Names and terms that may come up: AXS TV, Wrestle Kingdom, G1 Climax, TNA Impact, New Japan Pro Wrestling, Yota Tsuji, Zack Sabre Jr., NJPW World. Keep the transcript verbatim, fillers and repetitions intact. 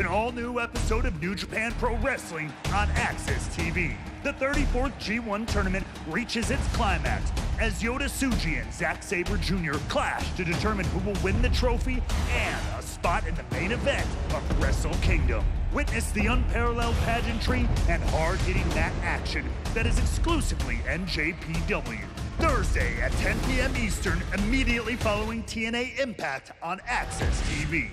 Watch an all-new episode of New Japan Pro Wrestling on A X S T V. The thirty-fourth G one tournament reaches its climax as Yota Tsuji and Zack Sabre Junior clash to determine who will win the trophy and a spot in the main event of Wrestle Kingdom. Witness the unparalleled pageantry and hard-hitting mat action that is exclusively N J P W. Thursday at ten P M Eastern, immediately following T N A Impact on A X S T V.